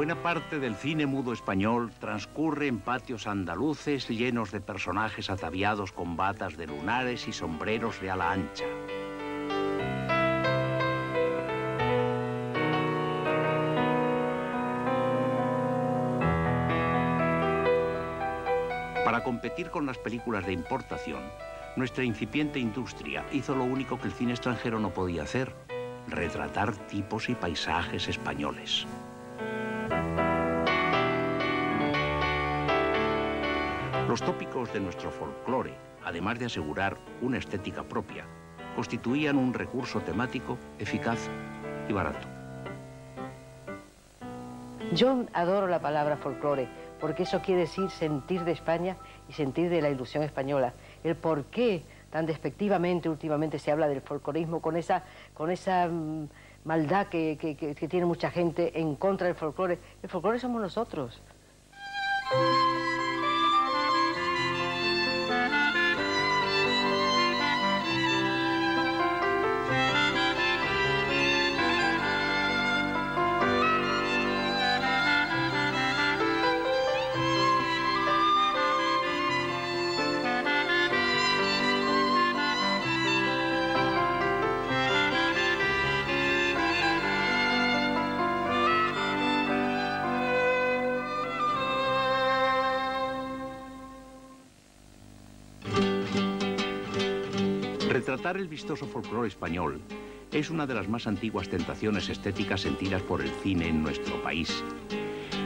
buena parte del cine mudo español transcurre en patios andaluces llenos de personajes ataviados con batas de lunares y sombreros de ala ancha. Para competir con las películas de importación, nuestra incipiente industria hizo lo único que el cine extranjero no podía hacer: retratar tipos y paisajes españoles. Los tópicos de nuestro folclore, además de asegurar una estética propia, constituían un recurso temático eficaz y barato. Yo adoro la palabra folclore, porque eso quiere decir sentir de España y sentir de la ilusión española. El por qué tan despectivamente últimamente se habla del folclorismo con esa maldad que tiene mucha gente en contra del folclore. El folclore somos nosotros. Retratar el vistoso folclore español es una de las más antiguas tentaciones estéticas sentidas por el cine en nuestro país.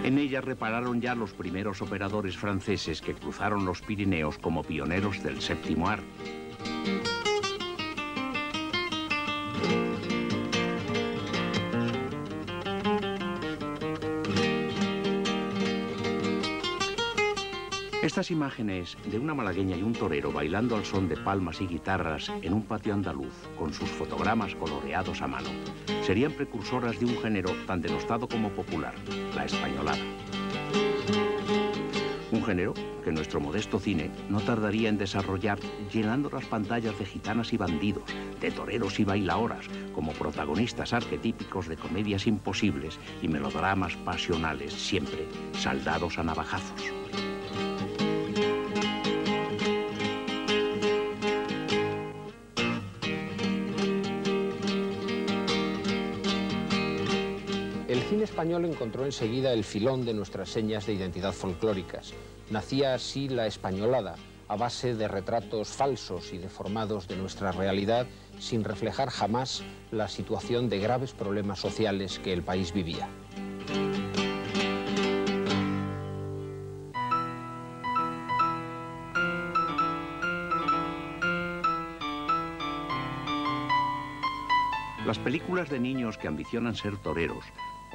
En ella repararon ya los primeros operadores franceses que cruzaron los Pirineos como pioneros del séptimo arte. Estas imágenes de una malagueña y un torero bailando al son de palmas y guitarras en un patio andaluz con sus fotogramas coloreados a mano serían precursoras de un género tan denostado como popular, la españolada. Un género que nuestro modesto cine no tardaría en desarrollar, llenando las pantallas de gitanas y bandidos, de toreros y bailaoras, como protagonistas arquetípicos de comedias imposibles y melodramas pasionales, siempre saldados a navajazos. El español encontró enseguida el filón de nuestras señas de identidad folclóricas. Nacía así la españolada, a base de retratos falsos y deformados de nuestra realidad, sin reflejar jamás la situación de graves problemas sociales que el país vivía. Las películas de niños que ambicionan ser toreros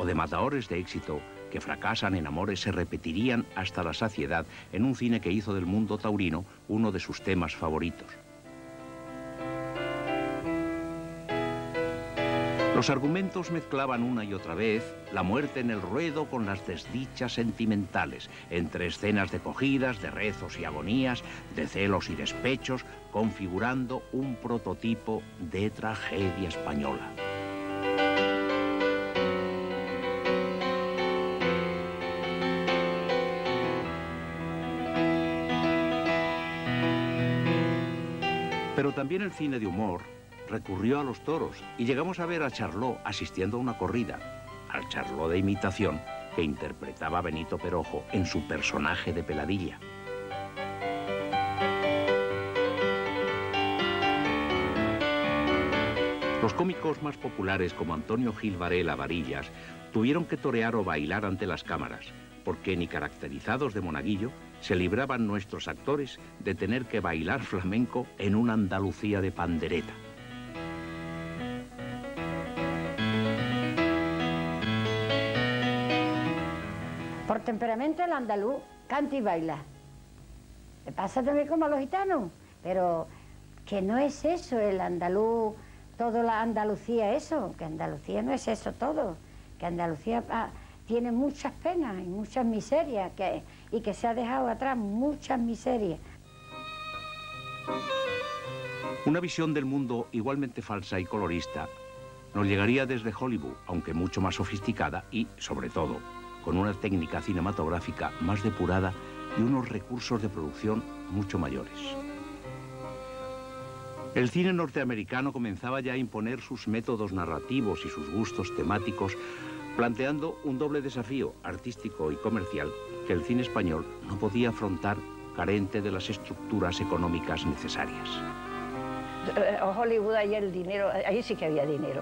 o de matadores de éxito que fracasan en amores se repetirían hasta la saciedad en un cine que hizo del mundo taurino uno de sus temas favoritos. Los argumentos mezclaban una y otra vez la muerte en el ruedo con las desdichas sentimentales, entre escenas de cogidas, de rezos y agonías, de celos y despechos, configurando un prototipo de tragedia española. Pero también el cine de humor recurrió a los toros y llegamos a ver a Charlot asistiendo a una corrida, al Charlot de imitación que interpretaba Benito Perojo en su personaje de Peladilla. Los cómicos más populares como Antonio Gil Varela Varillas tuvieron que torear o bailar ante las cámaras, porque ni caracterizados de monaguillo se libraban nuestros actores de tener que bailar flamenco en una Andalucía de pandereta. Por temperamento el andaluz canta y baila. Me pasa también como a los gitanos, pero que no es eso el andaluz, toda la Andalucía eso, que Andalucía no es eso todo, que Andalucía tiene muchas penas y muchas miserias y que se ha dejado atrás muchas miserias. Una visión del mundo igualmente falsa y colorista nos llegaría desde Hollywood, aunque mucho más sofisticada y, sobre todo, con una técnica cinematográfica más depurada y unos recursos de producción mucho mayores. El cine norteamericano comenzaba ya a imponer sus métodos narrativos y sus gustos temáticos, planteando un doble desafío artístico y comercial que el cine español no podía afrontar carente de las estructuras económicas necesarias. Hollywood, ahí el dinero, ahí sí que había dinero,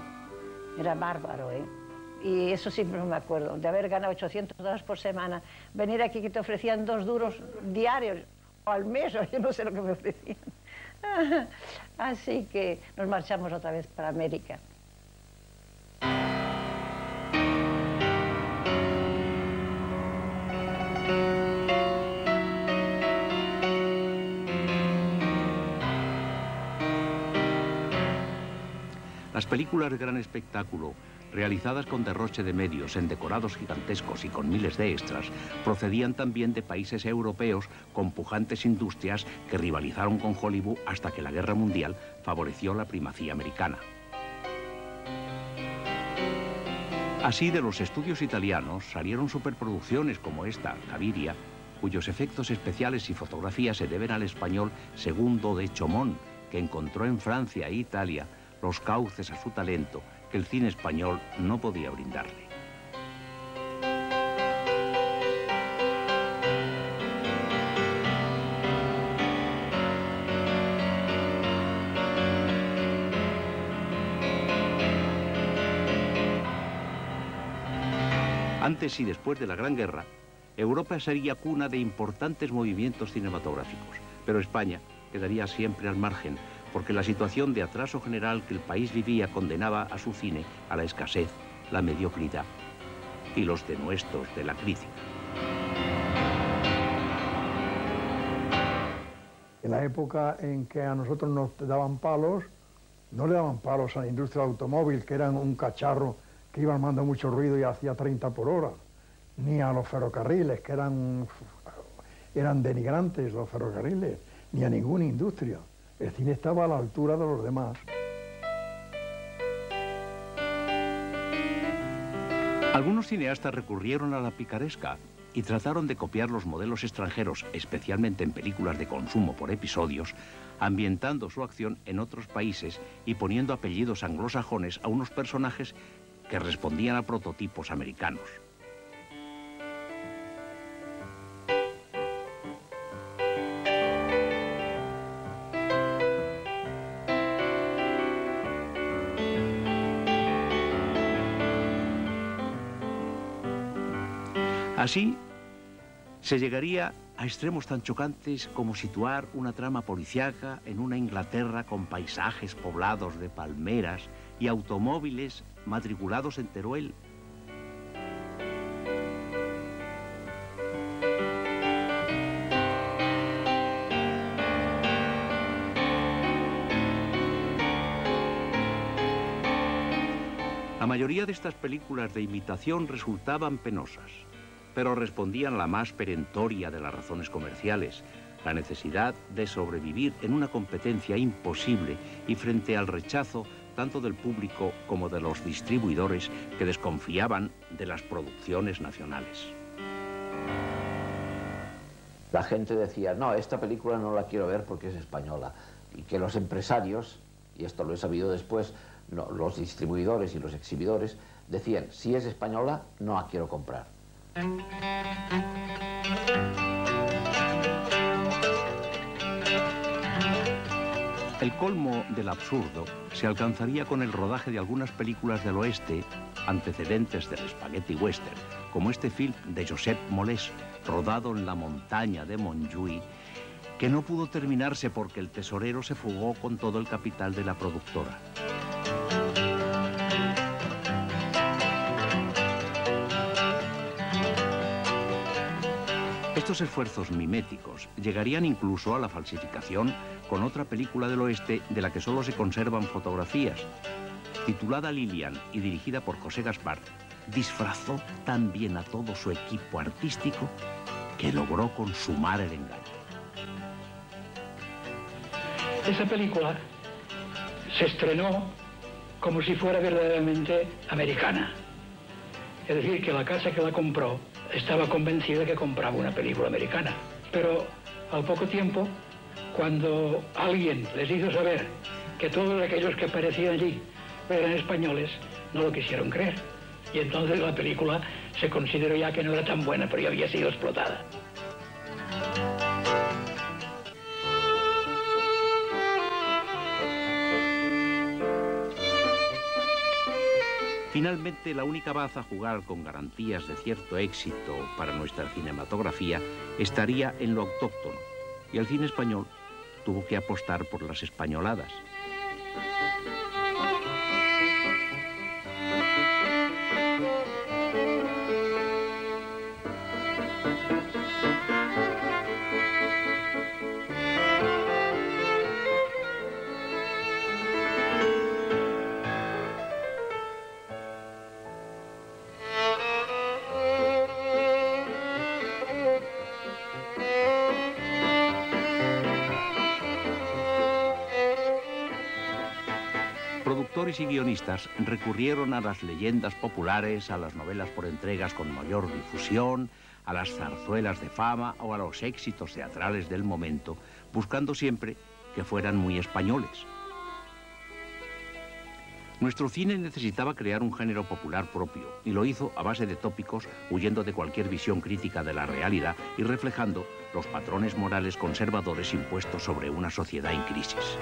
era bárbaro, ¿eh? Y eso siempre me acuerdo, de haber ganado $800 por semana, venir aquí que te ofrecían $2 diarios, o al mes, o yo no sé lo que me ofrecían. Así que nos marchamos otra vez para América. Las películas de gran espectáculo, realizadas con derroche de medios, en decorados gigantescos y con miles de extras, procedían también de países europeos con pujantes industrias que rivalizaron con Hollywood hasta que la Guerra Mundial favoreció la primacía americana. Así, de los estudios italianos salieron superproducciones como esta, Caviria, cuyos efectos especiales y fotografía se deben al español Segundo de Chomón, que encontró en Francia e Italia los cauces a su talento que el cine español no podía brindarle. Antes y después de la Gran Guerra, Europa sería cuna de importantes movimientos cinematográficos, pero España quedaría siempre al margen, porque la situación de atraso general que el país vivía condenaba a su cine a la escasez, la mediocridad y los denuestos de la crítica. En la época en que a nosotros nos daban palos, no le daban palos a la industria del automóvil, que eran un cacharro que iba armando mucho ruido y hacía 30 por hora, ni a los ferrocarriles, que eran denigrantes los ferrocarriles, ni a ninguna industria. El cine estaba a la altura de los demás. Algunos cineastas recurrieron a la picaresca y trataron de copiar los modelos extranjeros, especialmente en películas de consumo por episodios, ambientando su acción en otros países y poniendo apellidos anglosajones a unos personajes que respondían a prototipos americanos. Así se llegaría a extremos tan chocantes como situar una trama policiaca en una Inglaterra con paisajes poblados de palmeras y automóviles matriculados en Teruel. La mayoría de estas películas de imitación resultaban penosas, pero respondían a la más perentoria de las razones comerciales, la necesidad de sobrevivir en una competencia imposible y frente al rechazo tanto del público como de los distribuidores que desconfiaban de las producciones nacionales. La gente decía, no, esta película no la quiero ver porque es española, y que los empresarios, y esto lo he sabido después, no, los distribuidores y los exhibidores decían, si es española, no la quiero comprar. El colmo del absurdo se alcanzaría con el rodaje de algunas películas del oeste, antecedentes del spaghetti western, como este film de Josep Molés, rodado en la montaña de Montjuïc, que no pudo terminarse porque el tesorero se fugó con todo el capital de la productora. Estos esfuerzos miméticos llegarían incluso a la falsificación con otra película del oeste de la que solo se conservan fotografías, titulada Lilian y dirigida por José Gaspar, disfrazó tan bien a todo su equipo artístico que logró consumar el engaño. Esa película se estrenó como si fuera verdaderamente americana, es decir, que la casa que la compró estaba convencido de que compraba una película americana. Pero al poco tiempo, cuando alguien les hizo saber que todos aquellos que aparecían allí eran españoles, no lo quisieron creer. Y entonces la película se consideró ya que no era tan buena, pero ya había sido explotada. Finalmente, la única baza a jugar con garantías de cierto éxito para nuestra cinematografía estaría en lo autóctono, y el cine español tuvo que apostar por las españoladas. Productores y guionistas recurrieron a las leyendas populares, a las novelas por entregas con mayor difusión, a las zarzuelas de fama o a los éxitos teatrales del momento, buscando siempre que fueran muy españoles. Nuestro cine necesitaba crear un género popular propio, y lo hizo a base de tópicos, huyendo de cualquier visión crítica de la realidad y reflejando los patrones morales conservadores impuestos sobre una sociedad en crisis.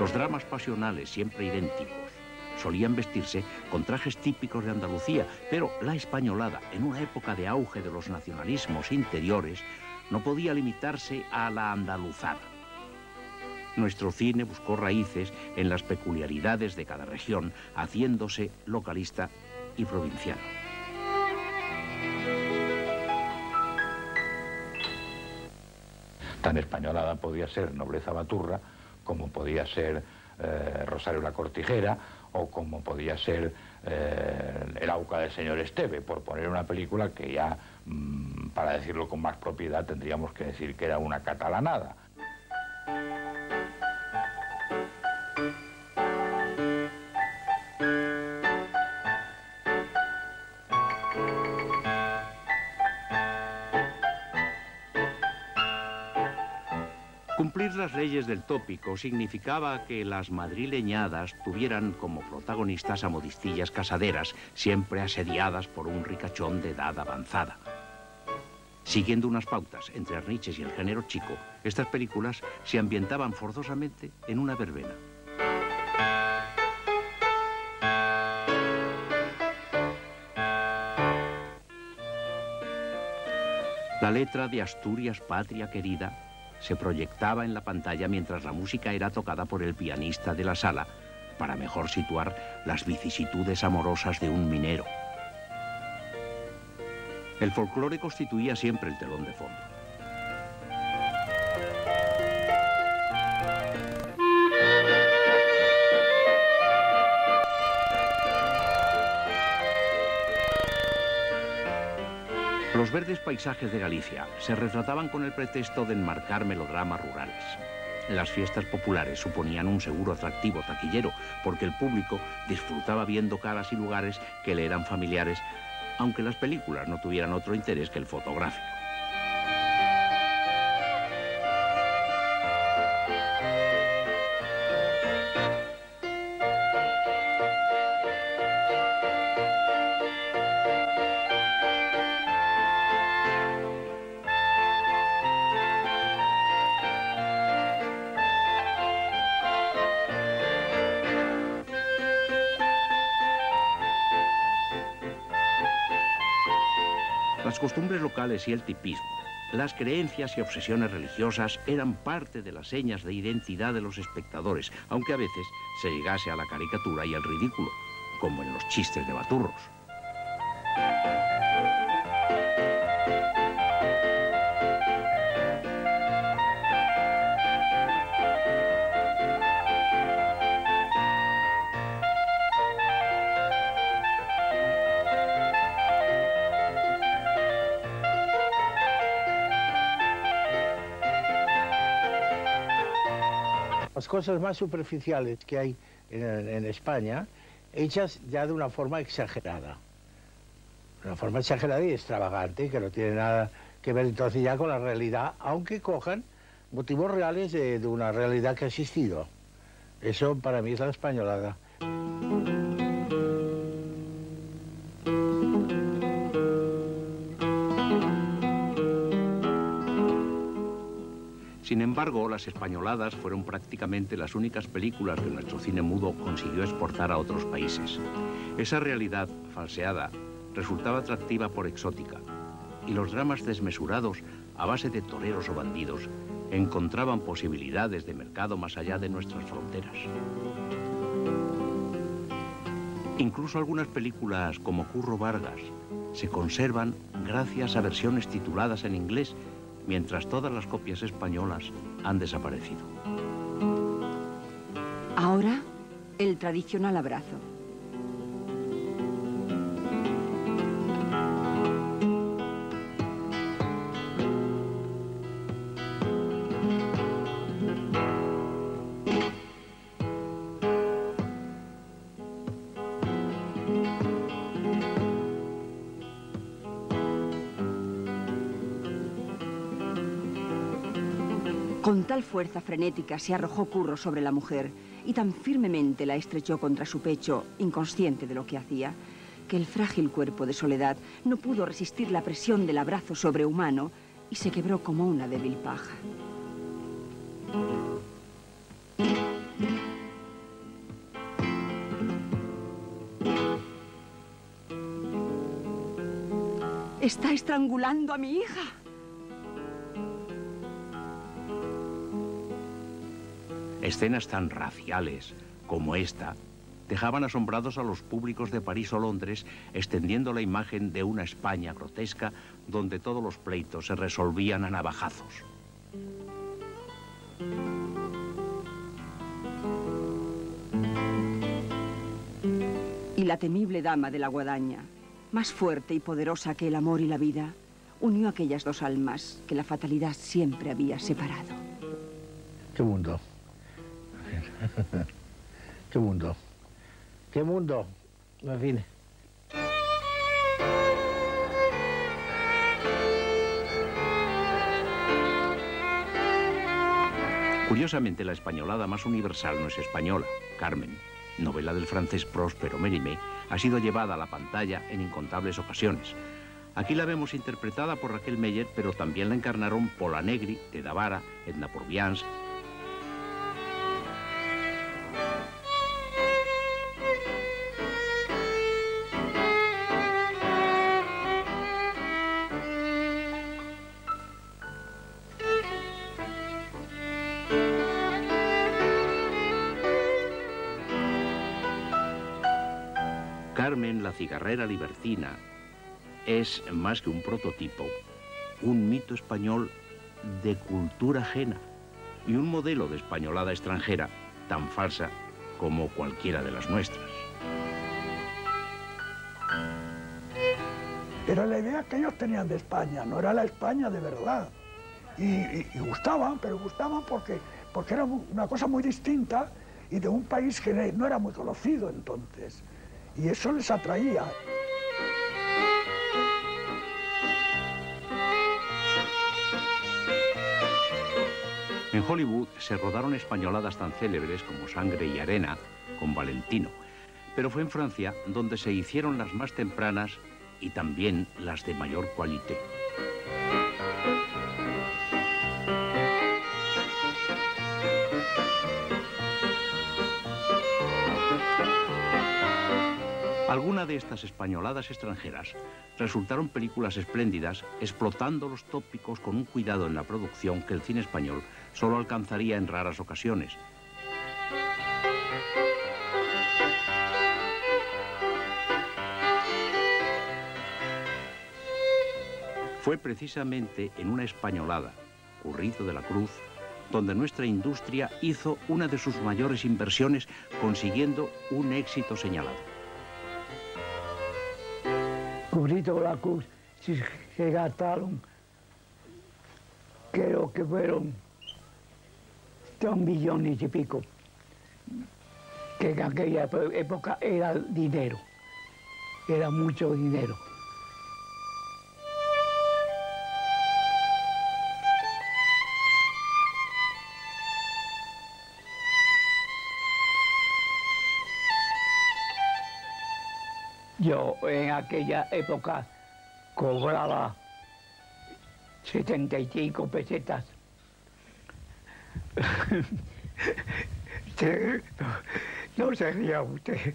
Los dramas pasionales, siempre idénticos, solían vestirse con trajes típicos de Andalucía, pero la españolada, en una época de auge de los nacionalismos interiores, no podía limitarse a la andaluzada. Nuestro cine buscó raíces en las peculiaridades de cada región, haciéndose localista y provinciano. Tan españolada podía ser Nobleza Baturra, como podía ser Rosario la Cortijera, o como podía ser El Auca del señor Esteve, por poner una película que ya, para decirlo con más propiedad, tendríamos que decir que era una catalanada. Cumplir las leyes del tópico significaba que las madrileñadas tuvieran como protagonistas a modistillas casaderas, siempre asediadas por un ricachón de edad avanzada. Siguiendo unas pautas entre arniches y el género chico, estas películas se ambientaban forzosamente en una verbena. La letra de Asturias, patria querida, se proyectaba en la pantalla mientras la música era tocada por el pianista de la sala, para mejor situar las vicisitudes amorosas de un minero. El folclore constituía siempre el telón de fondo. Los verdes paisajes de Galicia se retrataban con el pretexto de enmarcar melodramas rurales. Las fiestas populares suponían un seguro atractivo taquillero, porque el público disfrutaba viendo caras y lugares que le eran familiares, aunque las películas no tuvieran otro interés que el fotográfico. Las costumbres locales y el tipismo, las creencias y obsesiones religiosas eran parte de las señas de identidad de los espectadores, aunque a veces se llegase a la caricatura y al ridículo, como en los chistes de baturros. Las cosas más superficiales que hay en España, hechas ya de una forma exagerada. Una forma exagerada y extravagante, que no tiene nada que ver entonces ya con la realidad, aunque cojan motivos reales de una realidad que ha existido. Eso para mí es la españolada. Sin embargo, las españoladas fueron prácticamente las únicas películas que nuestro cine mudo consiguió exportar a otros países. Esa realidad falseada resultaba atractiva por exótica, y los dramas desmesurados, a base de toreros o bandidos, encontraban posibilidades de mercado más allá de nuestras fronteras. Incluso algunas películas, como Curro Vargas, se conservan gracias a versiones tituladas en inglés, mientras todas las copias españolas han desaparecido. Ahora, el tradicional abrazo. Con tal fuerza frenética se arrojó Curro sobre la mujer y tan firmemente la estrechó contra su pecho, inconsciente de lo que hacía, que el frágil cuerpo de Soledad no pudo resistir la presión del abrazo sobrehumano y se quebró como una débil paja. ¡Está estrangulando a mi hija! Escenas tan raciales como esta dejaban asombrados a los públicos de París o Londres, extendiendo la imagen de una España grotesca donde todos los pleitos se resolvían a navajazos. Y la temible dama de la guadaña, más fuerte y poderosa que el amor y la vida, unió aquellas dos almas que la fatalidad siempre había separado. ¡Qué mundo! ¡Qué mundo! ¡Qué mundo! En fin. Curiosamente, la españolada más universal no es española. Carmen, novela del francés Prosper Mérimé, ha sido llevada a la pantalla en incontables ocasiones. Aquí la vemos interpretada por Raquel Meyer, pero también la encarnaron Pola Negri, Tedavara, Edna Purbians. Carmen, la cigarrera libertina, es más que un prototipo, un mito español de cultura ajena y un modelo de españolada extranjera tan falsa como cualquiera de las nuestras. Era la idea que ellos tenían de España, no era la España de verdad. Y gustaban, pero gustaban porque era una cosa muy distinta y de un país que no era muy conocido entonces. Y eso les atraía. En Hollywood se rodaron españoladas tan célebres como Sangre y Arena, con Valentino. Pero fue en Francia donde se hicieron las más tempranas y también las de mayor cualité. Alguna de estas españoladas extranjeras resultaron películas espléndidas, explotando los tópicos con un cuidado en la producción que el cine español solo alcanzaría en raras ocasiones. Fue precisamente en una españolada, Currito de la Cruz, donde nuestra industria hizo una de sus mayores inversiones, consiguiendo un éxito señalado. Currito de la Cruz, si se gastaron, creo que fueron 2 millones y pico, que en aquella época era dinero, era mucho dinero. Yo en aquella época cobraba 75 pesetas. No se ría usted.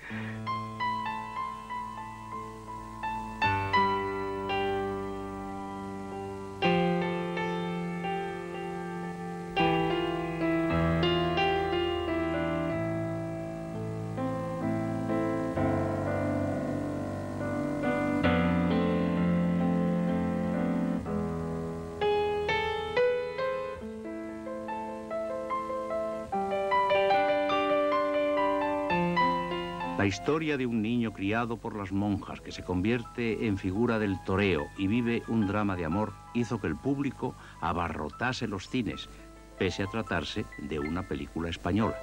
La historia de un niño criado por las monjas que se convierte en figura del toreo y vive un drama de amor hizo que el público abarrotase los cines, pese a tratarse de una película española.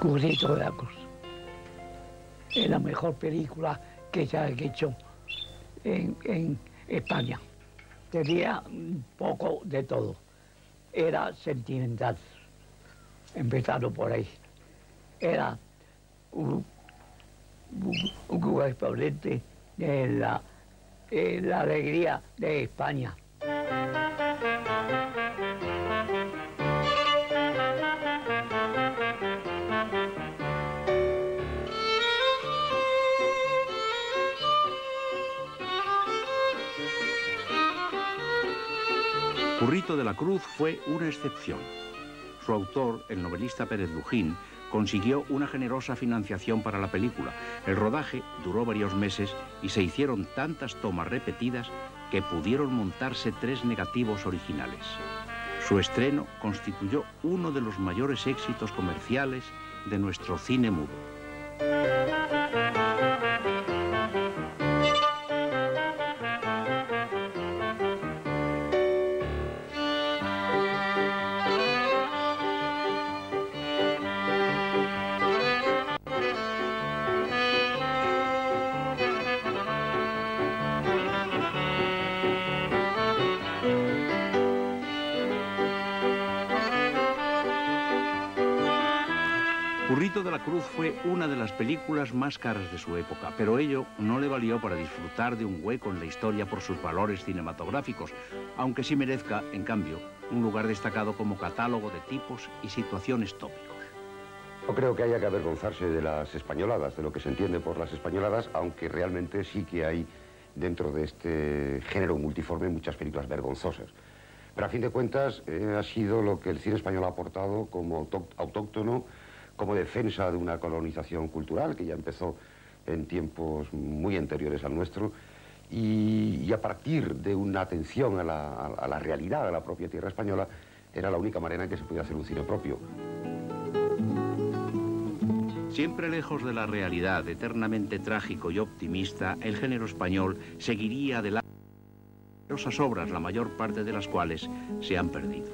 Currito de la Cruz es la mejor película que se ha hecho en España. Tenía un poco de todo, era sentimental. Empezando por ahí, era un correspondiente de la alegría de España. Currito de la Cruz fue una excepción. Su autor, el novelista Pérez Lujín, consiguió una generosa financiación para la película. El rodaje duró varios meses y se hicieron tantas tomas repetidas que pudieron montarse 3 negativos originales. Su estreno constituyó uno de los mayores éxitos comerciales de nuestro cine mudo. Currito de la Cruz fue una de las películas más caras de su época, pero ello no le valió para disfrutar de un hueco en la historia por sus valores cinematográficos, aunque sí merezca, en cambio, un lugar destacado como catálogo de tipos y situaciones tópicos. No creo que haya que avergonzarse de las españoladas, de lo que se entiende por las españoladas, aunque realmente sí que hay dentro de este género multiforme muchas películas vergonzosas. Pero a fin de cuentas ha sido lo que el cine español ha aportado como autóctono, como defensa de una colonización cultural que ya empezó en tiempos muy anteriores al nuestro y a partir de una atención a la realidad, a la propia tierra española, era la única manera en que se podía hacer un cine propio. Siempre lejos de la realidad, eternamente trágico y optimista, el género español seguiría adelante con numerosas obras, la mayor parte de las cuales se han perdido.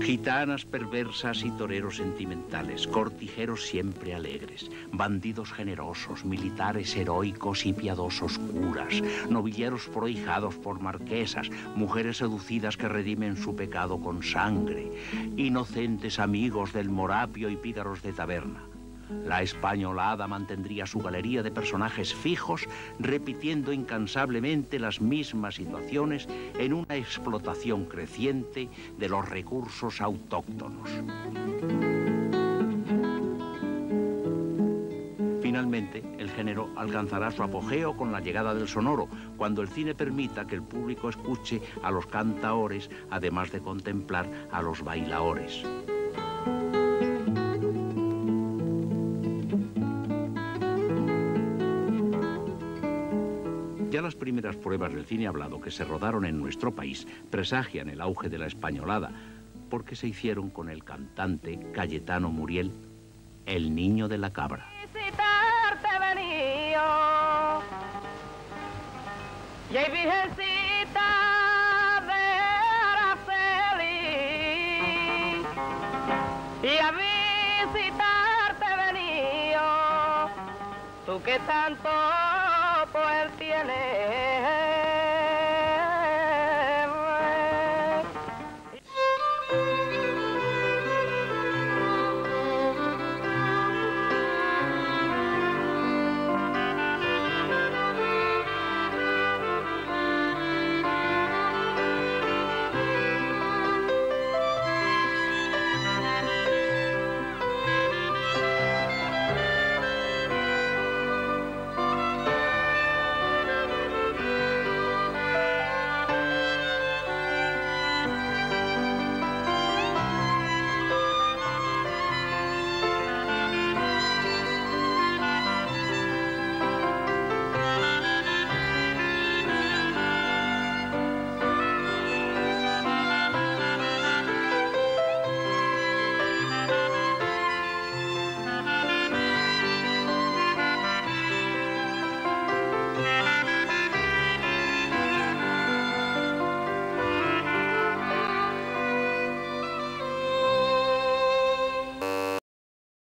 Gitanas perversas y toreros sentimentales, cortijeros siempre alegres, bandidos generosos, militares heroicos y piadosos curas, novilleros prohijados por marquesas, mujeres seducidas que redimen su pecado con sangre, inocentes amigos del morapio y pícaros de taberna. La Españolada mantendría su galería de personajes fijos, repitiendo incansablemente las mismas situaciones en una explotación creciente de los recursos autóctonos. Finalmente, el género alcanzará su apogeo con la llegada del sonoro, cuando el cine permita que el público escuche a los cantaores, además de contemplar a los bailaores. Ya las primeras pruebas del cine hablado que se rodaron en nuestro país presagian el auge de la Españolada, porque se hicieron con el cantante Cayetano Muriel, el niño de la cabra. Y hay virgencita de Araceli, y a visitarte venido, tú que tanto poder tienes.